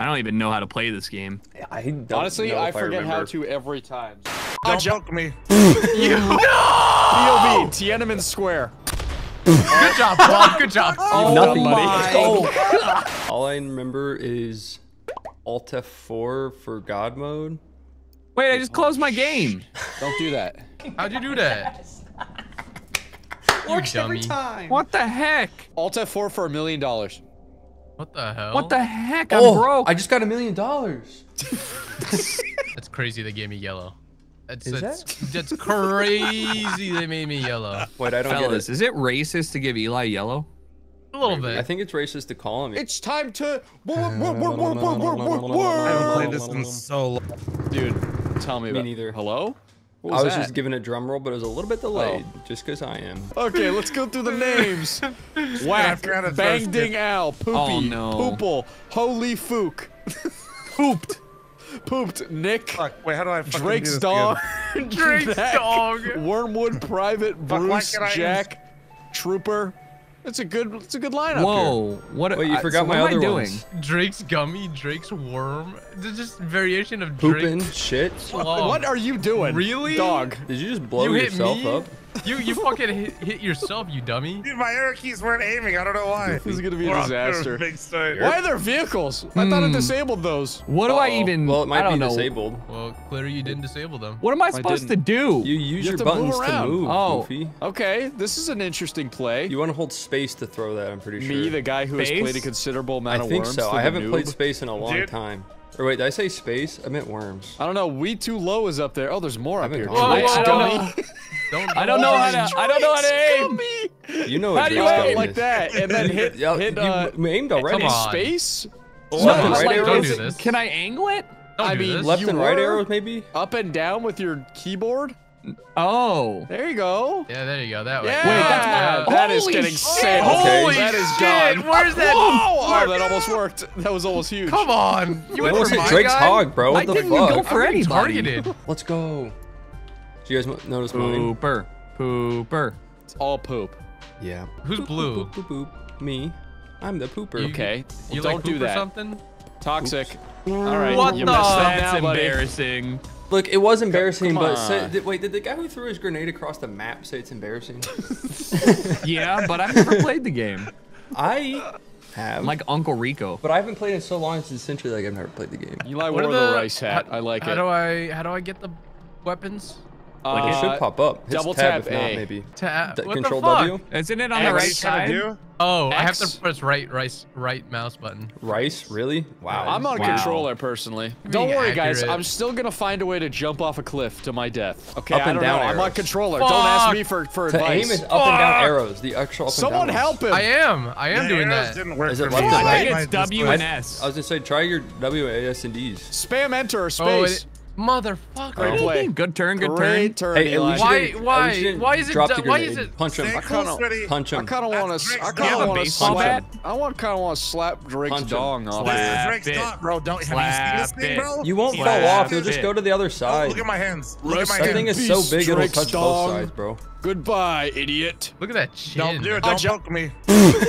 I don't even know how to play this game. Honestly, I forget how to every time. Don't joke me. You no! POV, Tiananmen Square. Good job, Bob. Good job. Oh, nothing, buddy. Oh. All I remember is Alt F4 for God mode. Wait, I just closed my game. Don't do that. How'd you do that? Works every time. What the heck? Alt F4 for $1 million. What the hell? What the heck? I'm broke. I just got $1 million. That's crazy. They gave me yellow. That's crazy. They made me yellow. Wait, I don't get this. Is it racist to give Eli yellow? A little bit. I think it's racist to call him. It's time to. I haven't played this in so long. Dude, tell me about. Me neither. Hello? I was just giving a drum roll, but it was a little bit delayed, just because I am. Okay, let's go through the names. Whack, Bang Ding Ow, Poopy, Poople, Holy Fook, Pooped, Nick. Fuck, wait, how do I fucking Drake's do this dog, Drake's Jack, dog, Wormwood, Private, Bruce, Jack, Trooper. It's a good lineup. Whoa! Here. What? Wait, you forgot my other ones. Drake's gummy, Drake's worm. There's just variation of pooping shit. What are you doing? Really? Dog? Did you just blow yourself up? You fucking hit yourself, you dummy. Dude, my arrow keys weren't aiming. I don't know why. This is gonna be a disaster. Why are there vehicles? I thought it disabled those. What do I even? Well, it might be disabled. Well, clearly you didn't disable them. What am I supposed to do? You use your buttons to move. Oh, okay. This is an interesting play. You want to hold space to throw that? I'm pretty sure. Me, the guy who has played a considerable amount of worms. I think so. I haven't played space in a long time. Or wait, did I say space? I meant worms. I don't know. We Too Low is up there. Oh, there's more up here. I don't know how to aim. You know how do you aim like that? And then hit. You aimed already. Space? Don't do this. Can I angle it? I mean, left and right arrows maybe. Up and down with your keyboard. Oh, there you go. Yeah, there you go. That way. Yeah. Wait, that is getting sick. Holy shit! Where's that? Whoa, that almost worked. That was almost huge. Come on, you went for Drake's hog, bro. What the fuck? I didn't go for any targeted. Let's go. Do you guys notice mine? Pooper, Pooper. It's all poop. Yeah. Who's blue? Poop, poop, poop, poop. Me. I'm the pooper. Okay. Well, you don't like do that. Something? Toxic. Oops. All right. What the? That's embarrassing. Buddy. Look, it was embarrassing, but wait, did the guy who threw his grenade across the map say it's embarrassing? Yeah, but I've never played the game. I have. I'm like Uncle Rico. But I haven't played it so long, it's essentially like I've never played the game. Eli wore the rice hat. I like it. How do I get the weapons? Like it should pop up. His double tab, if not, maybe. Tab. Control W. Isn't it on the right side? Oh, I have to press right mouse button. Rice, really? Wow. I'm on controller personally. Don't worry, guys. I'm still gonna find a way to jump off a cliff to my death. Okay, I don't know. I'm on controller. Don't ask me for advice. To aim is up and down arrows. The actual up and down. Someone help him. I am doing that. Is it left and right? It's W and S. I was gonna say try your W, S, and D's. Spam enter or space. Motherfucker! Good turn, good turn. Hey, why is it? Punch him! I kind of want to. I kind of want to slap. I kind of want to slap Drake's dong off. Slap it, bro! Don't slap it. You won't fall off. You'll just go to the other side. Look at my hands. Look at my hands. That thing is so big it'll touch both sides, bro. Goodbye, idiot. Look at that chin. Don't do it. Don't joke me.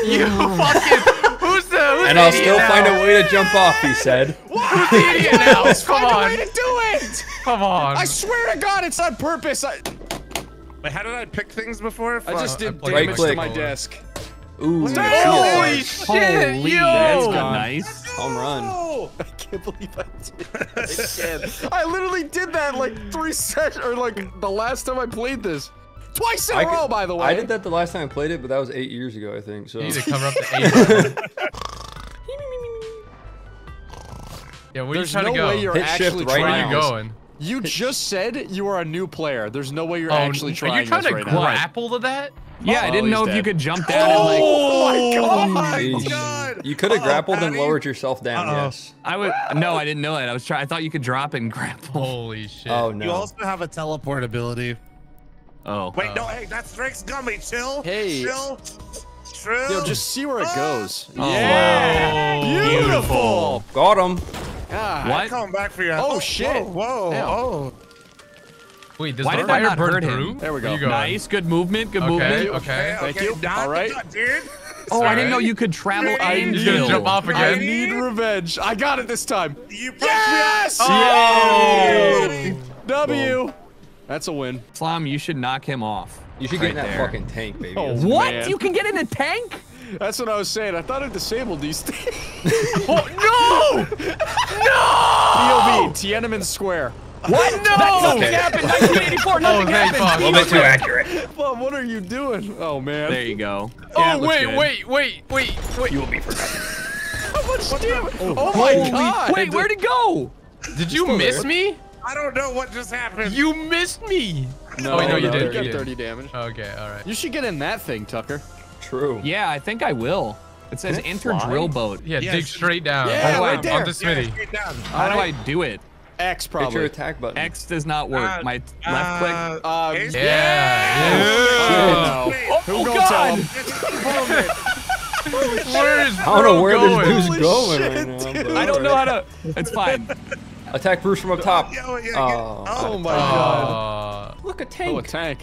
You fucking. And I'll still find a way to jump off, he said. Who's the idiot now? Come on. Find a way to do it. Come on. I swear to God, it's on purpose. Wait, how did I pick things before? I just did damage to my desk. Ooh. Holy shit, yo. That's nice. Home run. I can't believe I did that again. I literally did that like 3 sessions, or like the last time I played this. Twice in a row, by the way. I did that the last time I played it, but that was 8 years ago, I think. So you need to cover up the 8. Yeah, where are you trying to go? There's no way you're actually trying. Where are you going? You just said you are a new player. There's no way you're actually trying. Are you trying to grapple to that? Yeah, I didn't know if you could jump down. Oh my God! You could have grappled and lowered yourself down. Yes. I would. No, I didn't know that. I was trying. I thought you could drop and grapple. Holy shit! Oh no. You also have a teleport ability. Oh. Wait, no, hey, that's Drake's gummy. Chill. Hey. Chill. Chill. Yo, just see where it goes. Oh, yeah. Wow. Beautiful. Got him. God. What? I'm coming back for you. Oh, shit. Whoa. Oh. Wait, does the fire burn through? There we go. Nice. Good movement. Good movement. Okay. Thank you. All right. Dude. Oh, I didn't know you could travel and kill. Jump off again. I need revenge. I got it this time. You yes! Oh! W. Boom. That's a win. Slom, you should knock him off. You should get in that fucking tank, baby. Oh, what? Man. You can get in a tank? That's what I was saying. I thought it disabled these things. Oh, no! No! POV, Tiananmen Square. What? No! That nothing happened. 1984. Nothing happened. A little bit too accurate. Mom, what are you doing? Oh man. There you go. Yeah, oh wait, wait. You will be forgotten. How much damage? Oh my god! Wait, where'd it go? Did you miss me? I don't know what just happened. You missed me. No, wait, no, you did. You got 30 damage. Okay, all right. You should get in that thing, Tucker. True. Yeah, I think I will. It says enter drill boat. Yeah, dig straight down. Yeah, right there. How do I do it? X probably. Hit your attack button. X does not work. My left click. Yeah. Who gonna tell him? I don't know where this dude's going right now. I don't know how to. It's fine. Attack Bruce from up top. Oh my god. Look, a tank. Oh, a tank.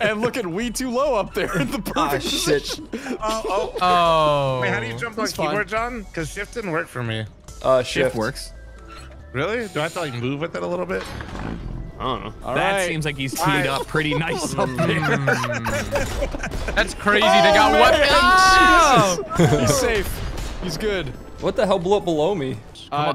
And look at We Too Low up there in the perfect position. Wait, how do you jump on keyboard, John? Because shift didn't work for me. Shift works. Really? Do I have to like move with it a little bit? I don't know. All that seems like he's teed up pretty nice up there. That's crazy. They got weapons. He's safe. He's good. What the hell blew up below me? Hello?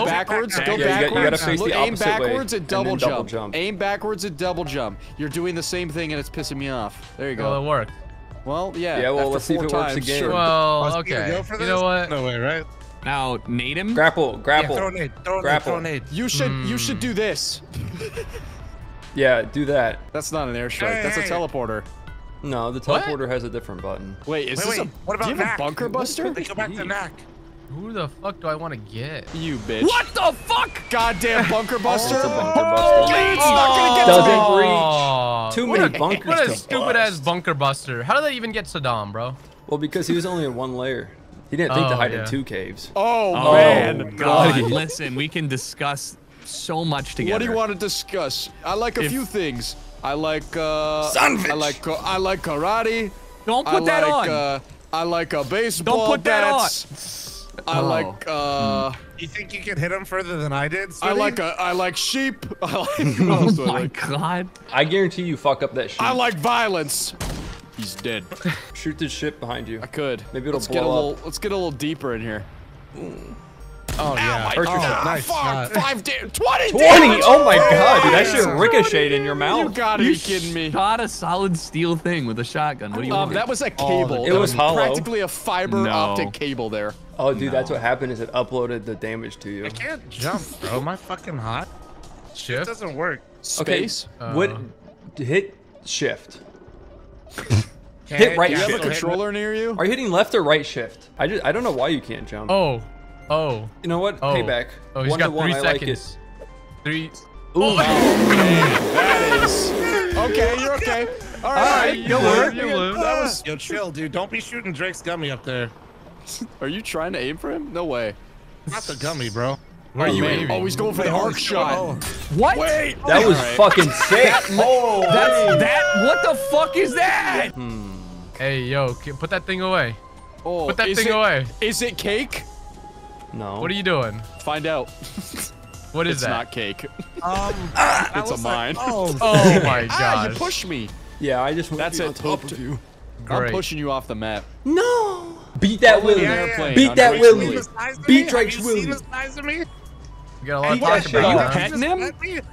Go backwards. Go backwards. You gotta face the opposite way. Aim backwards at double jump. Aim backwards at double jump. You're doing the same thing and it's pissing me off. There you go. Well, it worked. Well, yeah. Yeah, well, let's see if it works again. Sure. Well, okay. You know what? No way, right? Now, nade him? Grapple, grapple. Yeah, throw nade, throw grapple. Nade, throw nade. You should do this. Yeah, do that. That's not an airstrike, that's a teleporter. No, the teleporter has a different button. Wait, is this a, what about a Bunker Buster? They go back to Mac. Who the fuck do I want to get? You bitch. What the fuck? Goddamn Bunker Buster. It's a Bunker Buster. It's not gonna get doesn't reach. Too many bunkers. What a stupid ass Bunker Buster. How did they even get Saddam, bro? Well, because he was only in one layer. He didn't think to hide in two caves. Oh man, God! Listen, we can discuss so much together. What do you want to discuss? I like a few things. I like I like karate. Don't put that on. I like a baseball. Don't put that on. I like You think you can hit him further than I did? Smitty? I like sheep. I like, oh my God! I guarantee you fuck up that sheep. I like violence. He's dead. Shoot this ship behind you. I could. Maybe it'll blow up. Let's get a little deeper in here. Mm. Oh, yeah. Hurt yourself. Nice. 20 damage! Oh, my God, dude. That shit ricocheted in your mouth. You gotta be kidding me. You shot a solid steel thing with a shotgun. What do you want? That was a cable. It was hollow. Practically a fiber optic cable there. Oh, dude, that's what happened is it uploaded the damage to you. I can't jump, bro. Am I fucking hot? Shift? It doesn't work. Space? Okay. Hit shift. Hit right shift. You have a controller near you? Are you hitting left or right shift? I don't know why you can't jump. You know what? Payback. Oh, he's got 3 seconds. Like three. Ooh. Oh, man. That is. Okay, you're okay. All right. You live. You live. That was. Yo, chill, dude. Don't be shooting Drake's gummy up there. Are you trying to aim for him? No way. Not the gummy, bro. Why are you aiming? Always going for the arc shot. What? Wait, that was fucking sick. What the fuck is that? Hey, yo, put that thing away. Oh, put that thing away. Is it cake? No. What are you doing? Find out. What is that? It's not cake. It's a mine. Like, oh my god! You pushed me. Yeah, I just. That's it. I'm pushing you off the map. No. Beat that Willie! Beat that Willie! Beat Drake's Willie! You got a lot of talk about that. Are you petting him?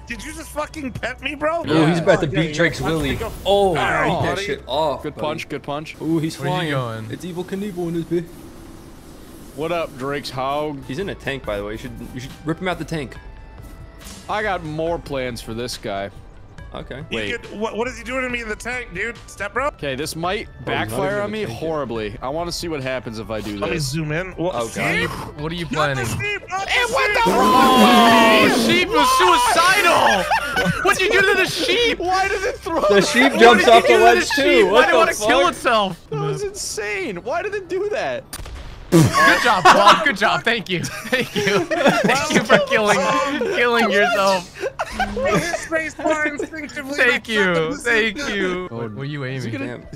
Did you just fucking pet me, bro? Yeah. Ooh, he's about to beat Drake's Willie. Oh, beat that shit off. Good punch, good punch. Ooh, he's flying. It's Evil Knievel in this bitch. What up, Drake's hog? He's in a tank, by the way. You should rip him out the tank. I got more plans for this guy. Okay. Wait. What is he doing to me in the tank, dude? Step bro. Okay, this might backfire on me horribly. I want to see what happens if I do this. Let me zoom in. Oh, God. What are you planning? Sheep, oh, sheep was suicidal. What'd you do to the sheep? Why did it throw the sheep jumps off the ledge too. Why did it want to kill itself? That was insane. Why did it do that? Good job, Bob. Good job. Thank you. Thank you. Thank you for killing yourself. Thank you. Thank you. What were you aiming? Is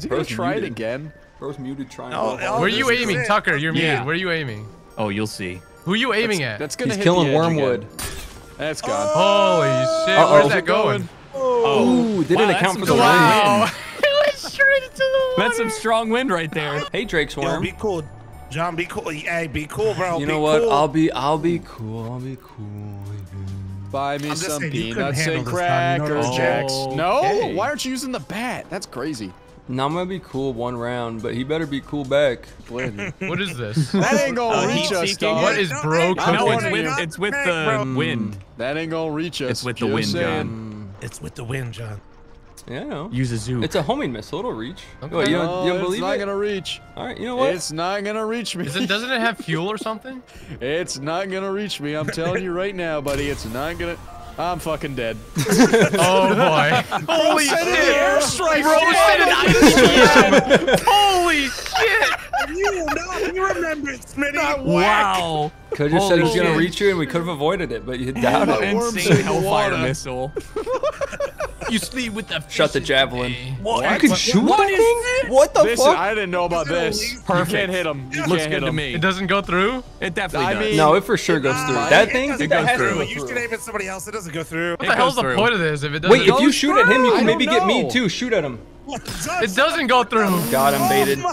he gonna try it again? Bro's muted trying. Where are you aiming, Tucker? You're muted. Where are you aiming? Oh, you'll see. Who are you aiming at? That's gonna hit the edge again. He's killing Wormwood. That's gone. Holy shit! Where's that going? Oh, didn't account for the wind. It went straight into the water. That's some strong wind right there. Hey, Drake's Worm. Be cool. John, be cool. Hey, be cool, bro. You know what? Cool. I'll be cool. Buy me some peanuts and crackers, Jax. No? Okay. Why aren't you using the bat? That's crazy. No, I'm gonna be cool one round, but he better be cool back. What is this? That ain't gonna reach us, dog. What is bro cooking? No, it's with the wind. That ain't gonna reach us. It's with the wind, John. It's with the wind, John. Yeah, I know. Use a zoo. It's a homing missile. It'll reach. Okay. What, you don't believe it? It's not gonna reach. All right, you know what? It's not gonna reach me. Doesn't it have fuel or something? It's not gonna reach me. I'm telling you right now, buddy. It's not gonna. I'm fucking dead. Oh boy! Holy shit! Airstrike! Bro, holy shit! You remember it, Smitty? Wow! Could have said he was gonna reach you, and we could have avoided it, but you doubted it. Insane hellfire missile. You sleep with the shut the javelin. What? I can shoot that thing? What the fuck? I didn't know about this. Perfect. You can't hit him. You looks good to me. It doesn't go through? It definitely does. No, it for sure goes through. That thing? It goes through. You used to name it somebody else. It doesn't go through. What the hell's the point of this if it doesn't? Wait, if you shoot at him, you can maybe get me too. Shoot at him. It doesn't go through. Got him baited.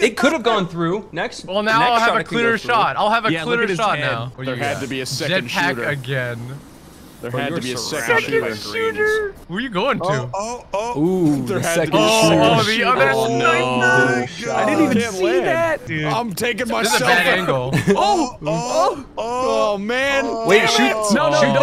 It could have gone through. Next. Well, now I'll have a clearer shot. I'll have a clearer shot now. There had to be a second shooter. Jetpack again. There had to be a second shooter. Who are you going to? Oh. Ooh, the second shooter. Oh, no. I didn't even see that. Dude. I'm taking myself. This is a bad angle. Oh, man. Wait, shoot. No, shoot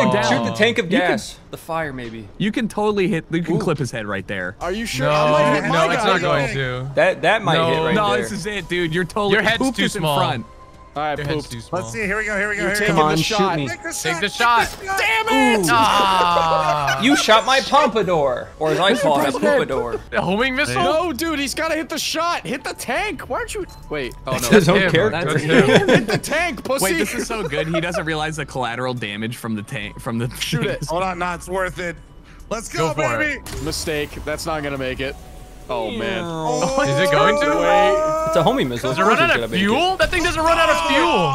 the tank of gas. The fire, maybe. You can totally hit. You can clip his head right there. Are you sure? No, it's not going to. That might hit right there. No, this is it, dude. You're totally. Your head's too small. All right, Poop. Let's see. Here we go. Come on, shoot me. Take the shot. Damn it! You shot my pompadour, or as I call it, poopador. The homing missile? No, dude, he's gotta hit the shot. Hit the tank. Why aren't you? Wait. Oh no. That's him. Hit the tank, pussy. Wait, this is so good. He doesn't realize the collateral damage from the tank. Shoot it. Hold on, no, it's worth it. Let's go, baby. Mistake. That's not gonna make it. Oh man! Oh, is it going to? Wait. It's a homing missile. Does it run out of fuel? That thing doesn't run out of fuel.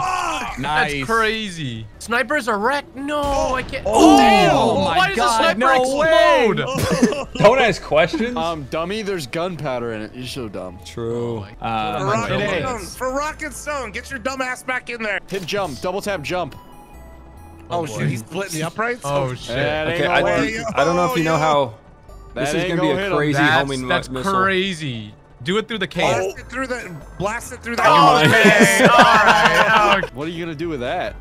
Nice. That's crazy. Snipers are wrecked. No, I can't. Oh, damn. Why does a sniper explode? Don't ask questions. Dummy, there's gunpowder in it. You're so dumb. True. For Rock and Stone, get your dumb ass back in there. Hit jump. Double tap jump. Oh shit! He's splitting the uprights. Oh shit! Okay, I don't know if you know how. This is gonna be a crazy homing missile. That's crazy. Do it through the cave. Blast it through the. Oh, all right. What are you gonna do with that?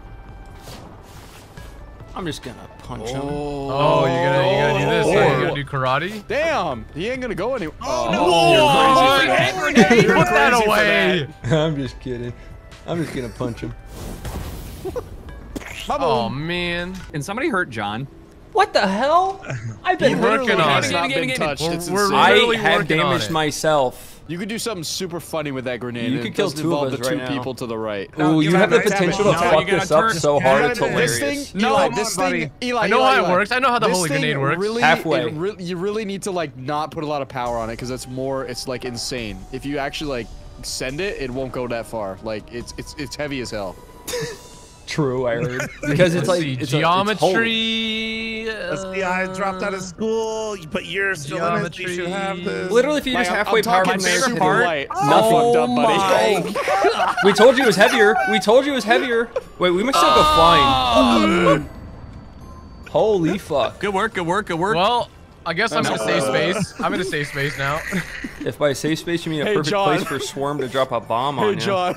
I'm just gonna punch him. Oh, you're gonna do this? You're gonna do karate? Damn, he ain't gonna go anywhere. Oh, no! Put that away. I'm just kidding. I'm just gonna punch him. Oh man! Can somebody hurt John? What the hell? I've been working on it. I have damaged myself. You could do something super funny with that grenade. You could kill two people to the right. Ooh, you have the potential to fuck this up so hard. It's hilarious. No, this thing, Eli. I know how it works. I know how the holy grenade works. Halfway. You really need to like not put a lot of power on it because that's more. It's like insane. If you actually like send it, it won't go that far. Like it's heavy as hell. True, I heard. Because it's like it's geometry. Let's see, I dropped out of school, but you're still geometry. In it. You should have this. Literally, if you just halfway power my favorite part, nothing. Oh we told you it was heavier. Wait, we must still go flying. Holy fuck! Good work. Well, I guess I'm gonna save space. I'm gonna save space now. If by safe space you mean a perfect John. Place for Swarm to drop a bomb on you. Hey John.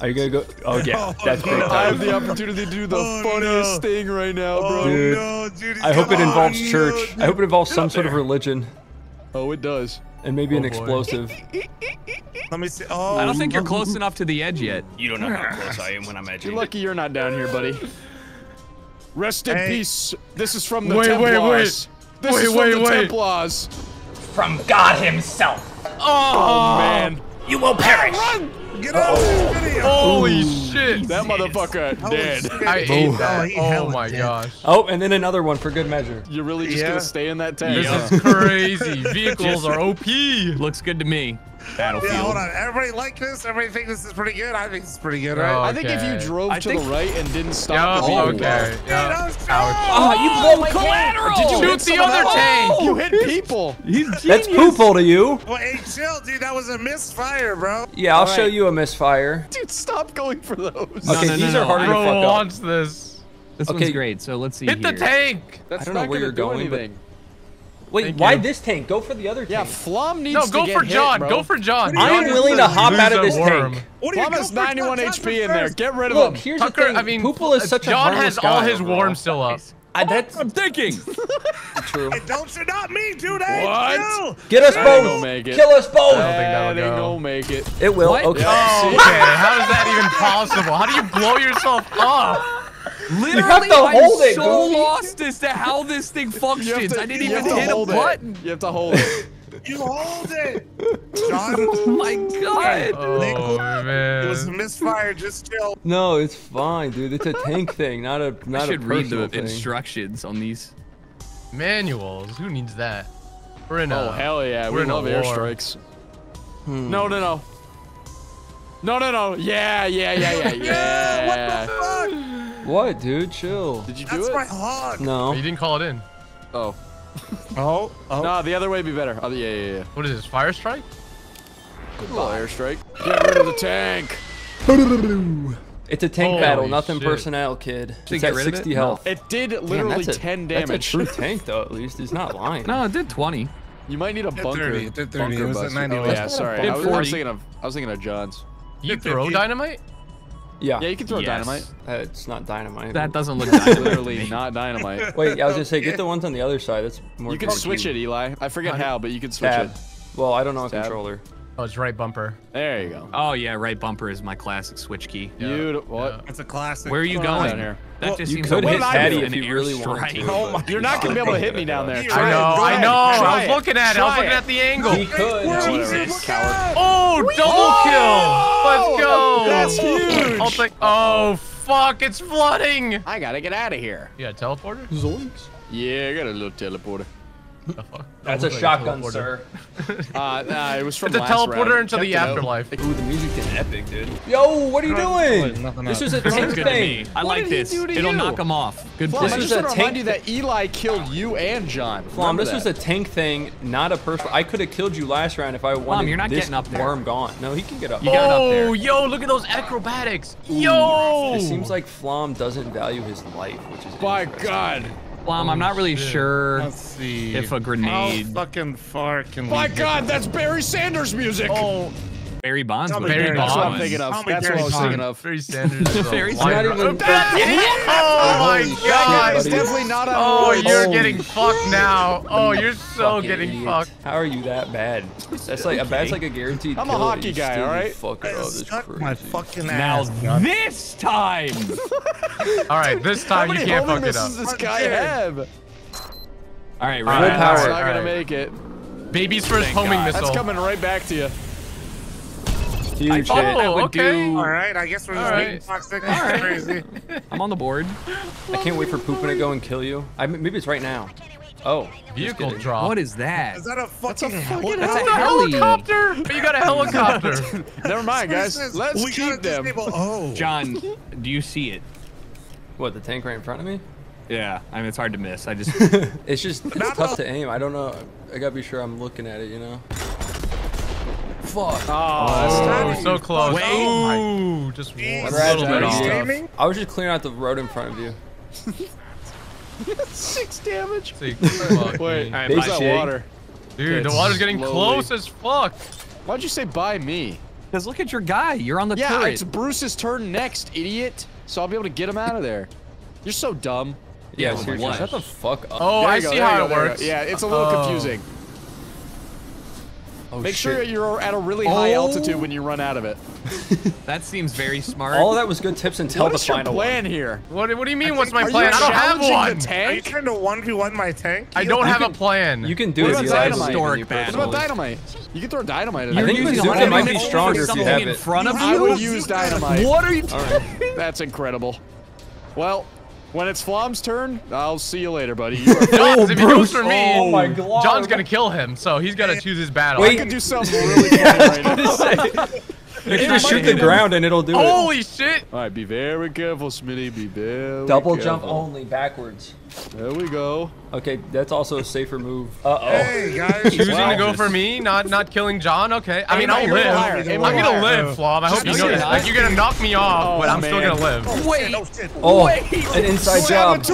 Are you gonna go? Oh yeah, that's great. I have the opportunity to do the funniest thing right now, bro. Dude, I hope it involves church. I hope it involves some sort of religion. Oh, it does. And maybe an explosive. Let me see. Oh, I don't think you're close enough to the edge yet. You don't know how close I am when I'm edging. You're lucky you're not down here, buddy. Rest in peace. This is from the Templars. This is from the Templars. From God himself. Oh man. You will perish! Run! Get out of this video! Holy shit! That motherfucker dead. I ate that. Oh my gosh. Oh, and then another one for good measure. You're really just gonna stay in that tank? This is crazy. Vehicles are OP. Looks good to me. Battlefield. Yeah, hold on. Everybody like this? Everybody think this is pretty good? I think this is pretty good, right? Okay. I think if you drove to the right and didn't stop, you blew collateral! Did you shoot the other tank? You hit people. He's genius. That's poople to you. Well, hey, chill, dude. That was a misfire, bro. Yeah, I'll show you a misfire. Dude, stop going for those. Okay, these are harder to fuck up. I don't launch this. This one's great, so let's see. Hit the tank! I don't know where you're going, but... Wait, why this tank? Go for the other tank. Yeah, Flom needs to get hit, bro. Go for John. I am willing to hop out of this tank. Flom has 91 HP in there. Get rid of him. Look, here's the thing. I mean, Poople is such a harmless guy. John has all his worm still up. I'm thinking. True. Don't you not me, dude. What? Get us both. Kill us both. I don't think that'll go. Make it. It will. Okay. Okay. How is that even possible? How do you blow yourself up? Literally, I'm so lost as to how this thing functions. I didn't even hit a button. You have to hold it. You hold it. John. Oh my god. Oh, man. It was a misfire. Just chill. No, it's fine, dude. It's a tank thing, not a personal thing. I should read the instructions on these manuals. Who needs that? We're in a hell yeah. We're in love airstrikes. No, no, no. No, no, no. Yeah, yeah, yeah, yeah, yeah. What the fuck? What, dude? Chill. Did you do it? That's my hog. No. Oh, you didn't call it in. Oh. Oh. Oh. Nah, the other way would be better. Oh, yeah, yeah, yeah. What is this? Fire strike? Little airstrike. Get rid of the tank. It's a tank battle, nothing personnel, kid. It's at 60 health. It did literally 10 damage. That's a true tank, though. At least he's not lying. No, it did 20. You might need a bunker. It did 30. It was at 90. Oh, yeah, sorry. I was thinking of John's. You throw dynamite? Yeah. Yeah, you can throw dynamite. It's not dynamite. That doesn't look dynamite. Literally not dynamite. Wait, I was gonna say, get the ones on the other side. That's more. You can switch it, Eli. I forget how, but you can switch it. Well, I don't know a controller. Oh, it's right bumper. There you go. Oh yeah, right bumper is my classic switch key. Beautiful. What? It's a classic. Where are you going? Here? That just seems like Patty if you really want to. Oh my! You're not gonna be able to hit me down there. I know. I know. I was looking at it. I was looking at the angle. He could. Jesus, coward. Oh, double kill. Let's go. That's huge. I'll take. Oh fuck! It's flooding. I gotta get out of here. You got a teleporter? Zoinks. Yeah, I got a little teleporter. That's a shotgun, sir. It was from the teleporter into the afterlife. Ooh, the music is epic, dude. Yo, what are you doing? This is a tank thing. I like this. It'll knock them off. Good play. I just want to remind you that Eli killed you and John. Flom, this was a tank thing, not a person. I could have killed you last round if I wanted this worm gone. No, he can get up. Oh, yo, look at those acrobatics. Yo. It seems like Flom doesn't value his life, which is by God. Blom, I'm not really sure if a grenade. How fucking far can we? My God, that's Barry Sanders music. Oh, Barry Bonds. Barry Bonds. That's what I'm thinking of. That's what I was thinking of. Barry Sanders. Barry Sanders. Oh my God! It's definitely not on. Oh, you're getting fucked now. Oh, you're so getting fucked. How are you that bad? That's like a bad's like a guaranteed. I'm a hockey guy, all right. Fuck my fucking ass. Now this time. All right, this time you can't fuck it up. How many home misses does this guy have? All right, real power. It's not gonna make it. Baby's first homing missile. That's coming right back to you. Huge hit. Oh, okay. All right, I guess we're just being toxic. That's crazy. I'm on the board. I can't wait for Poopin' to go and kill you. Maybe it's right now. Oh, vehicle drop. What is that? Is that a fucking helicopter? That's a helicopter. You got a helicopter. Never mind, guys. Let's keep them. John, do you see it? What, the tank right in front of me? Yeah, I mean, it's hard to miss. I just... It's just tough to aim. I don't know. I gotta be sure I'm looking at it, you know? Fuck. Oh, so close. Wait. Oh, just one little bit off. I was just clearing out the road in front of you. 6 damage. Fuck. Wait, all right, that water. Dude, the water's getting close as fuck. Why'd you say by me? Because look at your guy. You're on the turret. Yeah, it's Bruce's turn next, idiot. So I'll be able to get him out of there. You're so dumb. Yeah, seriously. Shut the fuck up. Oh, I see how it works. Yeah, it's a little confusing. Oh, Make shit. Sure you're at a really high altitude when you run out of it. That seems very smart. All that was good tips until the final plan here. What do you mean? What's my plan? I don't have one. Are you trying to 1v1 my tank? I don't have a plan. You can do it. What about dynamite? You can throw dynamite at it. I think bazooka might be stronger if you have it in front of you. I will use dynamite. What are you doing? That's incredible. Well. When it's Flom's turn, I'll see you later, buddy. You are if he goes for me, John's gonna kill him, so he's gotta choose his battle. Wait, I can do something really cool right now. You can just shoot the ground and it'll do it. Holy shit! Alright, be very careful, Smitty. Be very careful. Double jump only, backwards. There we go. Okay, that's also a safer move. Uh-oh. Hey, guys. Choosing to go for me, not killing John? Okay. I mean, I'll live. I'm gonna live, Flom. I hope you know that. Like, you're gonna knock me off, but I'm still gonna live. Oh, wait. Oh, an inside job.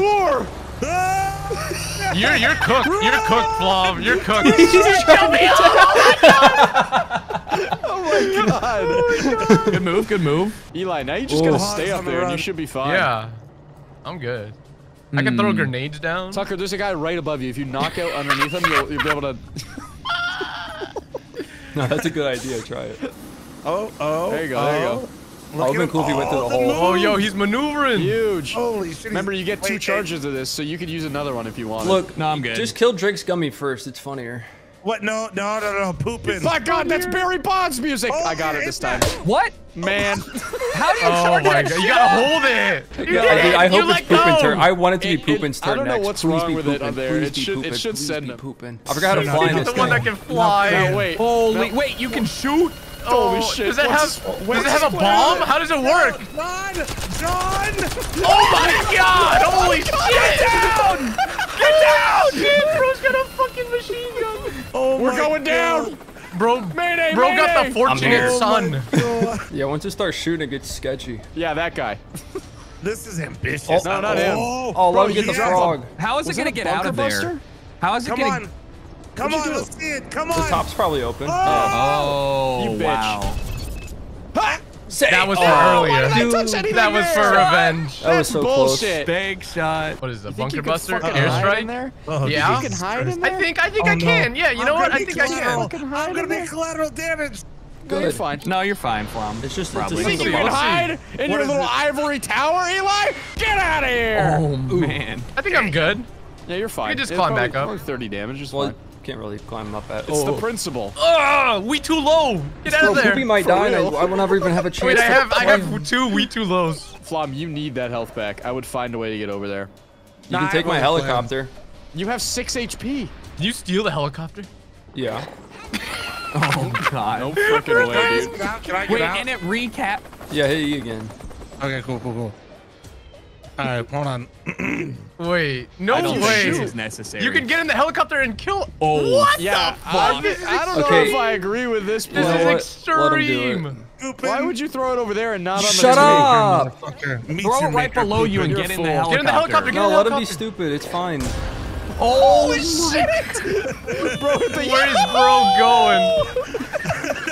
You're cooked. You're cooked, Flom. You're cooked. Just kill me. Oh my god. Oh my god. Good move. Good move. Eli, now you just gotta stay up there, and you should be fine. Yeah, I'm good. I can throw grenades down. Tucker, there's a guy right above you. If you knock out underneath him, you'll be able to. No, that's a good idea. Try it. There you go. That would have been cool if he went to the hole. Oh, yo, he's maneuvering. Huge. Holy shit. Remember, you get two charges of this, so you could use another one if you want. Look, no, I'm good. Just kill Drake's gummy first. It's funnier. What? No, pooping. My god, that's Barry Bonds music. I got it this time. What? Man. How do you charge that shit? You gotta hold it. Dude, I hope it's Poopin's turn. I want it to be Poopin's turn next. I don't know what's wrong with it on there. It should send him. I forgot how to fly in this game. He's the one that can fly. No, wait. Holy, wait, you can shoot? Holy shit. Does it have a bomb? How does it work? John! Oh my god! Holy shit! Get down! Get down! Dude, bro's got a fucking machine gun. We're going down! Bro, mayday, bro mayday. Got the fortunate son. Yeah, once you start shooting, it gets sketchy. Yeah, that guy. This is ambitious. Oh, no, not him. Oh, let me get the frog. How is it gonna get out of there? How is it gonna... Come on, let's see it, come on. The top's probably open. Oh, you bitch. Wow. Ha! That was for earlier. Dude, that was for revenge. That was so bullshit. Close. Big shot. What is the Bunker Buster airstrike? There? Yeah. You can hide in there? I think I can. Yeah, you know what? I think I can. I'm gonna make collateral damage. Good. You're fine. No, you're fine, Flom. It's just probably. You think you can hide in your little ivory tower, Eli? Get out of here! Oh man. I think I'm good. Yeah, you're fine. You can just climb back up. 30 damage is fine. Can't really climb up at. It's the principle. Oh, we too low. Get out of there. Poopy might die. I will never even have a chance. Wait, I have two we too lows. Flom, you need that health back. I would find a way to get over there. You can take my helicopter. You have 6 HP. Did you steal the helicopter? Yeah. Oh god. No freaking way, dude. Wait, and it recap. Yeah, hit you again. Okay, cool. All right, hold on. Wait, no way. I don't think this is necessary. You can get in the helicopter and kill. Oh, what the fuck? I don't know if I agree with this plan. This is extreme. Why would you throw it over there and not on the Shut up! Throw it right below you and get in the helicopter. Get in the helicopter. No, let him be stupid. It's fine. Holy shit! Bro, where is bro going?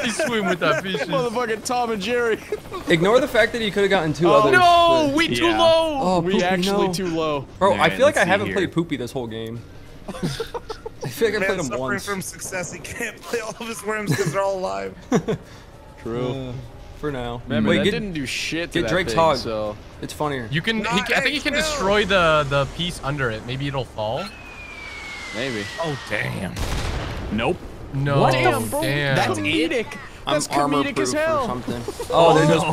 He's swimming with that fish. Motherfucking Tom and Jerry. Ignore the fact that he could have gotten two others. No, we too low. Oh, we actually too low. Bro, I feel like I haven't played Poopy this whole game. I feel like I played him once. From success, he can't play all of his worms because they're all alive. True. For now. Remember, wait, that didn't do shit to that Drake's thing, hog. So it's funnier. You can. I think he can destroy the piece under it. Maybe it'll fall. Maybe. Oh damn. Nope. No. What damn, bro. Damn. That's comedic. That's comedic as hell. Or something. Oh, there's just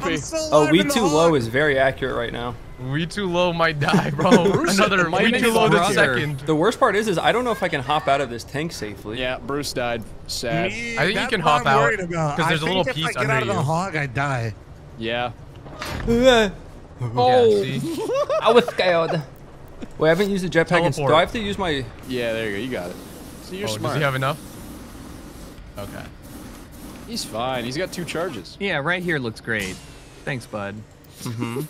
Poopy. Oh, we too low is very accurate right now. We too low might die, bro. Another we too low the second. The worst part is I don't know if I can hop out of this tank safely. Yeah, Bruce died. Sad. I think you can hop out because there's a little piece under you. If I get out of the hog, I die. Yeah. Oh. I was scared. Wait, I haven't used the jetpack. Do I have to use my... Yeah, there you go. You got it. So you're smart. Does he have enough? Okay. He's fine. He's got 2 charges. Yeah, right here looks great. Thanks, bud. Mm-hmm.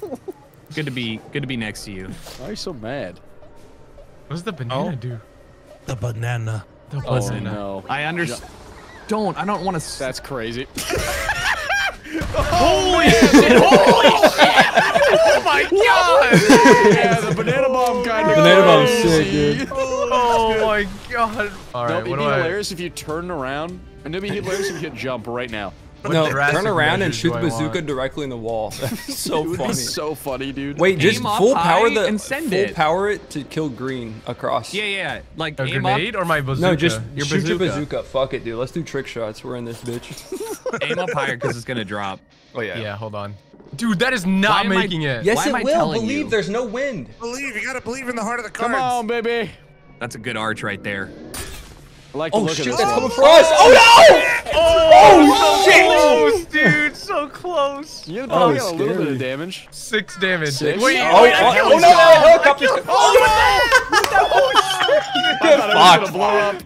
Good to be next to you. Why are you so mad? What does the banana do? The banana. The banana. Oh, no. I understand. Don't. I don't want to... That's crazy. Holy shit! Holy shit! Oh my god! Yeah, the banana bomb kind of. Banana bomb's sick, dude. Oh Oh my god. All right, it'd be hilarious if you turn around, and it'd be hilarious if you jump right now. No, turn around and shoot the bazooka directly in the wall. That's so funny. That's so funny, dude. Wait, just full power the and send it. Full power it to kill green across. Yeah, yeah. Like a grenade or my bazooka. No, just shoot your bazooka. Fuck it, dude. Let's do trick shots. We're in this bitch. Aim up higher because it's gonna drop. Oh yeah. Yeah, hold on. Dude, that is not making it. Yes, it will. Believe. There's no wind. Believe. You gotta believe in the heart of the cards. Come on, baby. That's a good arch right there. I like oh shit, that's coming for us! Oh no! Oh shit! So close, dude, so close. You probably got a little bit of damage. 6 damage. 6? Wait, oh no! Helicopter's coming! Oh no! Get fucked!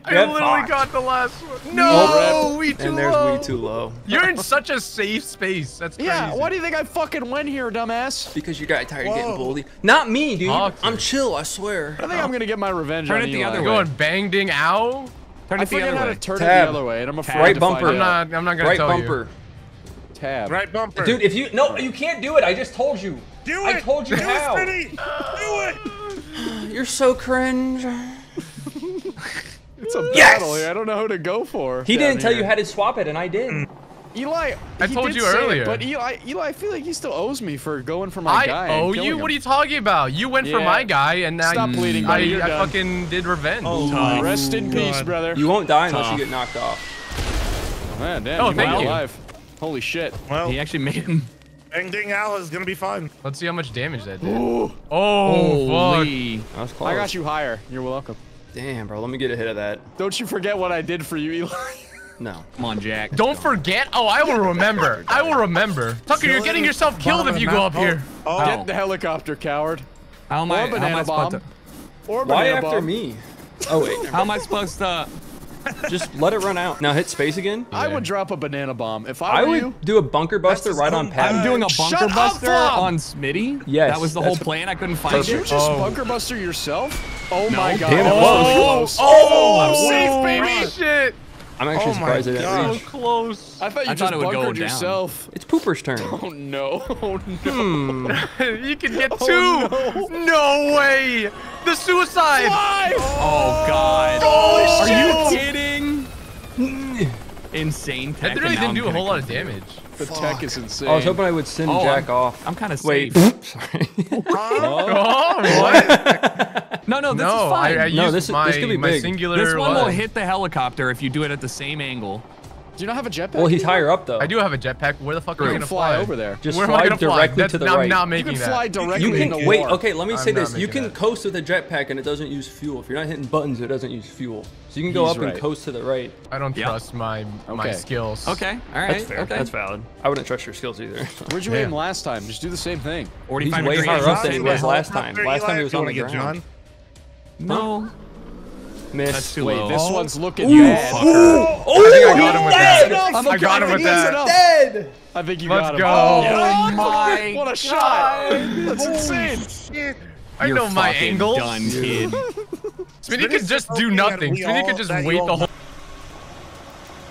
I literally got the last one. No! We too low! And there's we too low. You're in such a safe space. That's crazy. Yeah, why do you think I fucking went here, dumbass? Because you got tired of getting bullied. Not me, dude. I'm chill, I swear. I think I'm gonna get my revenge on you. Turn it the other way. Going Bang Ding Ow? Turn it the other way. How to turn it the other way, and I'm afraid right bumper. I'm not gonna tell you. Right bumper. Tab. Right bumper. Dude, if you you can't do it. I just told you. Do it. I told you how. Do it. You're so cringe. It's a battle here. I don't know who to go for. He didn't tell you how to swap it, and I did. Eli, I told you earlier. But Eli, I feel like he still owes me for going for my guy. I owe you? Him. What are you talking about? You went for my guy, and now I fucking did revenge. Oh, Tom. Rest in peace, brother. You won't die unless you get knocked off. Man, damn, oh, thank you. Alive. Holy shit. Well, he actually made him. Bang Ding Owl is gonna be fine. Let's see how much damage that did. Ooh. Oh, holy. Fuck. That was close. I got you higher. You're welcome. Damn, bro. Let me get a hit of that. Don't you forget what I did for you, Eli. No. Come on, Jack. Don't forget. Oh, I will remember. I will remember. Tucker, you're getting yourself killed if you go up here. Oh. Get the helicopter, coward. How am I supposed to? Why after me? Oh, wait. How am I supposed to? Just let it run out. Now hit space again. I would drop a banana bomb. If I were you, I would do a bunker buster right on Pat. I'm doing a bunker buster on Smitty. Yes. That was the whole plan. I couldn't find it. Did you just bunker buster yourself? Oh, my God. Damn it. Oh, I'm safe, baby. Shit. I'm actually surprised it didn't reach. So close. I thought you just bunkered yourself. It's Pooper's turn. Oh no! Oh no! You can get 2. Oh, no. No way! The suicide! Why? Oh god! Holy shit! Are you kidding? Insane. Tech that really didn't do a whole lot of damage. The tech is insane. I was hoping I would send Jack off. I'm kind of safe. Wait. Sorry. Oh, what? No, this is fine. This could be big. This one will hit the helicopter if you do it at the same angle. Do you not have a jetpack? Well, he's higher up, though. I do have a jetpack. Where the fuck are we going to fly? Over there. Just fly directly to the right. I'm not making that. You can fly directly in the water. Wait, okay, let me say this. You can coast with a jetpack, and it doesn't use fuel. If you're not hitting buttons, it doesn't use fuel. So you can go up and coast to the right. I don't trust my skills. Okay, all right. That's fair. Okay. That's valid. I wouldn't trust your skills either. Where'd you aim last time? Just do the same thing. He's way higher up than he was last time. Last time he was on the ground. No. Miss. That's too low. This one's looking bad. I think I got him with that. I got him with that. I think you got him. Let's go. Oh my god. What a shot. That's insane. Shit. I know my angles. You're fucking done, kid. Smitty could just do nothing. Smitty could just wait the whole...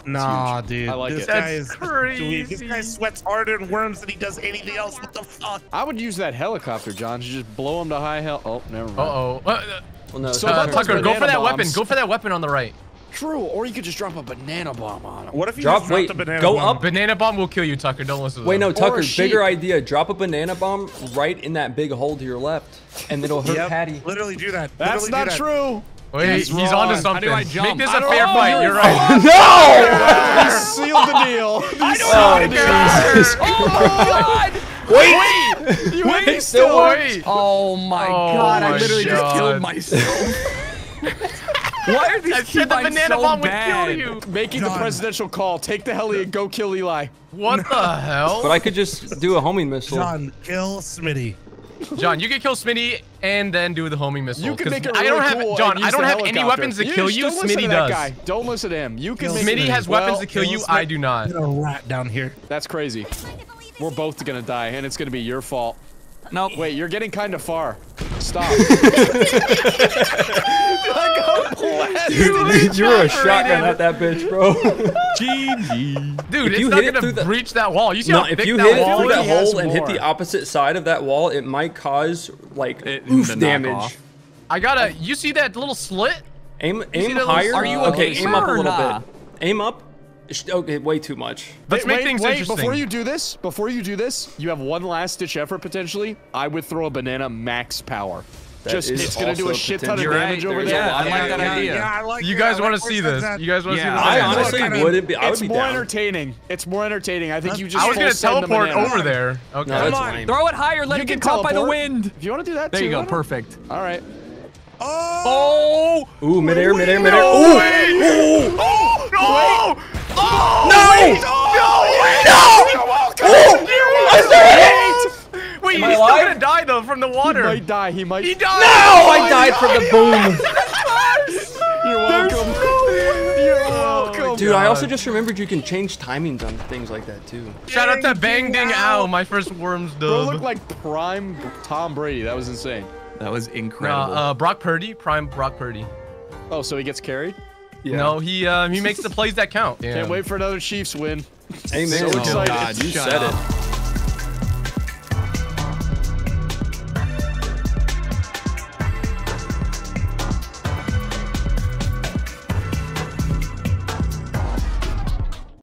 Nah, dude. I like it. That's crazy. This guy sweats harder and worms than he does anything else. What the fuck? I would use that helicopter, John, to just blow him to high hell. Oh, never mind. Uh-oh. Well, no, so Tucker, go for that weapon. Go for that weapon on the right. True, or you could just drop a banana bomb on him. What if you just drop a banana bomb? Go up. Banana bomb will kill you, Tucker. Don't listen to them. No, Tucker, bigger idea. Drop a banana bomb right in that big hole to your left, and it'll hurt Patty. Literally do that. That's not true. Wait, he's onto something. How do I jump? Make this a fair fight. You're right. No! He sealed the deal. I don't know how to do this. Oh, my God. Wait! Wait! Still wait! Oh my god! I literally just killed myself. Why are these keybinds the banana bomb would kill you? Making the presidential call. Take the heli and go kill Eli. What the hell? But I could just do a homing missile. John, kill Smitty. John, you can kill Smitty and then do the homing missile. You can make it really I don't have any weapons to kill you. Smitty does. Guy. Don't listen to him. You can. Smitty has weapons to kill you. I do not. You're a rat down here. That's crazy. We're both gonna die, and it's gonna be your fault. Nope. Wait, you're getting kind of far. Stop. Dude, you were a shotgun at that bitch, bro. GG. Dude, it's not gonna breach that wall. You see how thick that wall is? If you hit it through that hole and hit the opposite side of that wall, it might cause, like, oof damage. I gotta, you see that little slit? Aim higher. Are you okay? Aim up a little bit. Aim up. Okay, way too much. Let's make things interesting. Before you do this, you have one last ditch effort potentially. I would throw a banana max power. Just it's gonna do a shit ton of damage over there. Yeah, I like that idea. Yeah, I like you guys want to see this? You guys want to see this? I honestly wouldn't be. It's more entertaining. It's more entertaining. I think you just. I was gonna teleport over there. Okay, come on, throw it higher. Let it get caught by the wind. If you want to do that, there you go. Perfect. All right. Oh! Ooh, midair, midair, midair. Ooh! Oh! No! Oh! No! No! No! I did it! Wait, he's still gonna die though from the water. He might die. He might. He died. No! I died from the boom. You're welcome. Dude, I also just remembered you can change timings on things like that too. Shout out to Bang Ding Ow, my first Worms dub. Bro looked like prime Tom Brady. That was insane. That was incredible. Brock Purdy, prime Brock Purdy. Oh, so he gets carried? Yeah. No, he makes the plays that count. Damn. Can't wait for another Chiefs win. Amen. So excited. God, you said it.